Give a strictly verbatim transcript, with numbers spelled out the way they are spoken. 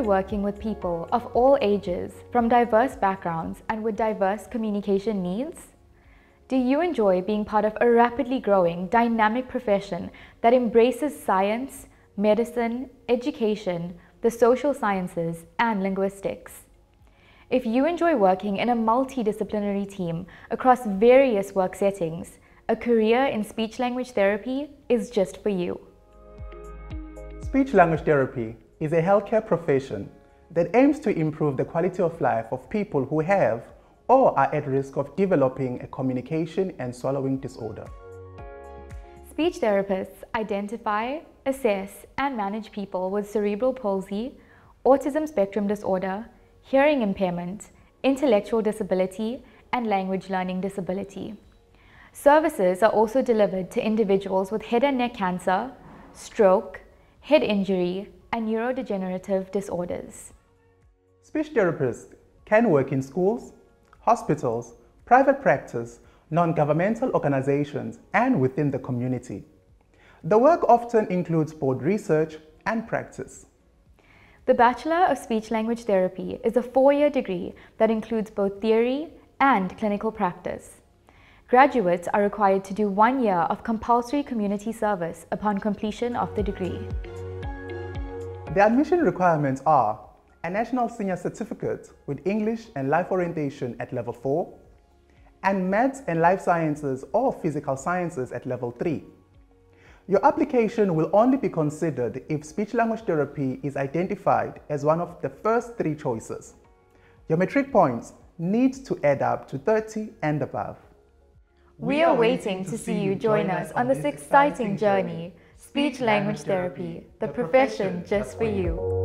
enjoy working with people of all ages, from diverse backgrounds and with diverse communication needs? Do you enjoy being part of a rapidly growing, dynamic profession that embraces science, medicine, education, the social sciences, and linguistics? If you enjoy working in a multidisciplinary team across various work settings, a career in speech-language therapy is just for you. Speech-language therapy is a healthcare profession that aims to improve the quality of life of people who have or are at risk of developing a communication and swallowing disorder. Speech therapists identify, assess, and manage people with cerebral palsy, autism spectrum disorder, hearing impairment, intellectual disability, and language learning disability. Services are also delivered to individuals with head and neck cancer, stroke, head injury, and neurodegenerative disorders. Speech therapists can work in schools, hospitals, private practice, non-governmental organizations, and within the community. The work often includes both research and practice. The Bachelor of Speech-Language Therapy is a four-year degree that includes both theory and clinical practice. Graduates are required to do one year of compulsory community service upon completion of the degree. The admission requirements are a National Senior Certificate with English and Life Orientation at Level four, and Maths and Life Sciences or Physical Sciences at Level three. Your application will only be considered if speech-language therapy is identified as one of the first three choices. Your metric points need to add up to thirty and above. We are waiting to see you join us on this exciting journey, speech-language therapy, the profession just for you.